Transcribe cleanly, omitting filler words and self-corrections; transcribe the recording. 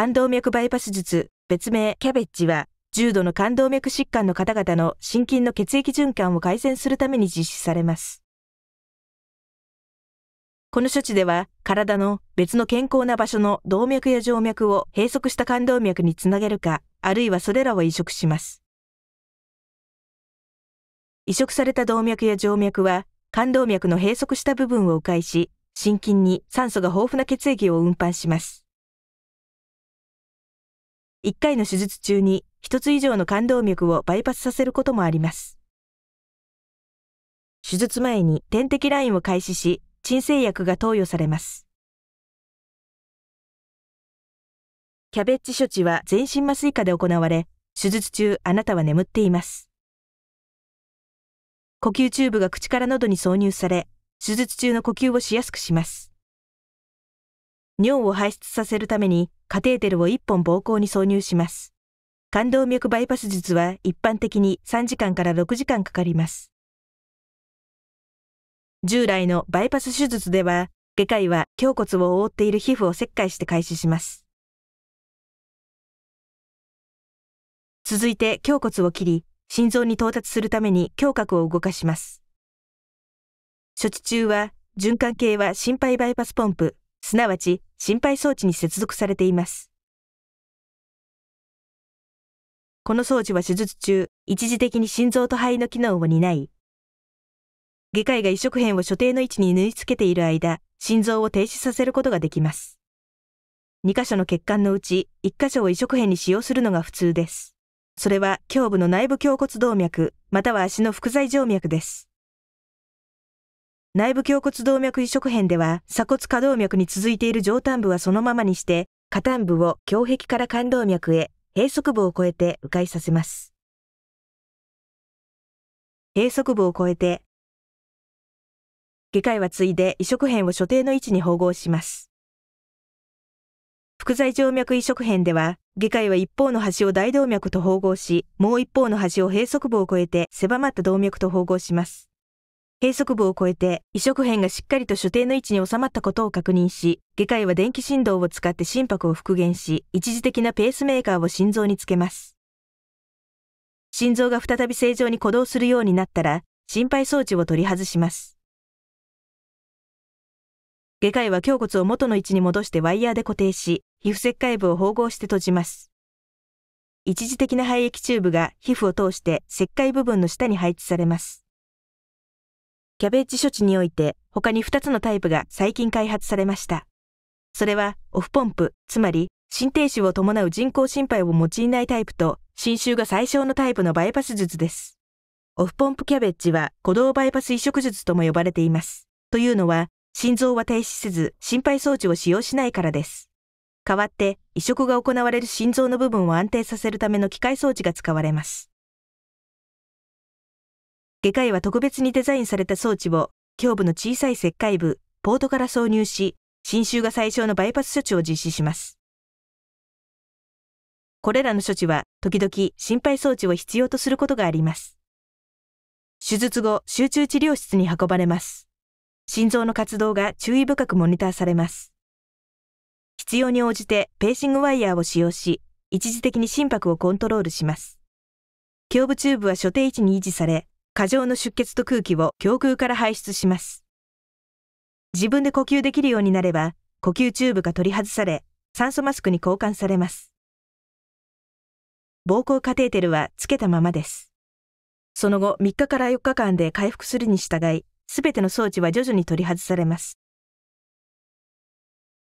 冠動脈バイパス術、別名キャベッジは、重度の冠動脈疾患の方々の心筋の血液循環を改善するために実施されます。この処置では、体の別の健康な場所の動脈や静脈を閉塞した冠動脈につなげるか、あるいはそれらを移植します。移植された動脈や静脈は、冠動脈の閉塞した部分を迂回し、心筋に酸素が豊富な血液を運搬します。1回の手術中に、1つ以上の冠動脈をバイパスさせることもあります。手術前に点滴ラインを開始し、鎮静薬が投与されます。キャベッジ処置は全身麻酔下で行われ、手術中あなたは眠っています。呼吸チューブが口から喉に挿入され、手術中の呼吸をしやすくします。尿を排出させるためにカテーテルを1本膀胱に挿入します。冠動脈バイパス術は一般的に3時間から6時間かかります。従来のバイパス手術では、外科医は胸骨を覆っている皮膚を切開して開始します。続いて胸骨を切り、心臓に到達するために胸郭を動かします。処置中は、循環系は心肺バイパスポンプ、すなわち心肺装置に接続されています。この装置は手術中、一時的に心臓と肺の機能を担い、外科医が移植片を所定の位置に縫い付けている間、心臓を停止させることができます。2箇所の血管のうち、1箇所を移植片に使用するのが普通です。それは胸部の内部胸骨動脈、または足の腹座静脈です。内部胸骨動脈移植片では、鎖骨下動脈に続いている上端部はそのままにして、下端部を胸壁から冠動脈へ、閉塞部を越えて迂回させます。閉塞部を越えて、外科医はついで移植片を所定の位置に縫合します。腹座静脈移植片では、外科医は一方の端を大動脈と縫合し、もう一方の端を閉塞部を越えて狭まった動脈と縫合します。閉塞部を越えて、移植片がしっかりと所定の位置に収まったことを確認し、外科医は電気振動を使って心拍を復元し、一時的なペースメーカーを心臓につけます。心臓が再び正常に鼓動するようになったら、心肺装置を取り外します。外科医は胸骨を元の位置に戻してワイヤーで固定し、皮膚切開部を縫合して閉じます。一時的な排液チューブが皮膚を通して切開部分の下に配置されます。キャベッジ処置において、他に2つのタイプが最近開発されました。それは、オフポンプ、つまり、心停止を伴う人工心肺を用いないタイプと、侵襲が最小のタイプのバイパス術です。オフポンプキャベッジは、鼓動バイパス移植術とも呼ばれています。というのは、心臓は停止せず、心肺装置を使用しないからです。代わって、移植が行われる心臓の部分を安定させるための機械装置が使われます。外科医は特別にデザインされた装置を、胸部の小さい切開部、ポートから挿入し、侵襲が最小のバイパス処置を実施します。これらの処置は、時々心肺装置を必要とすることがあります。手術後、集中治療室に運ばれます。心臓の活動が注意深くモニターされます。必要に応じてペーシングワイヤーを使用し、一時的に心拍をコントロールします。胸部チューブは所定位置に維持され、過剰の出血と空気を胸腔から排出します。自分で呼吸できるようになれば、呼吸チューブが取り外され、酸素マスクに交換されます。膀胱カテーテルはつけたままです。その後3日から4日間で回復するに従い、すべての装置は徐々に取り外されます。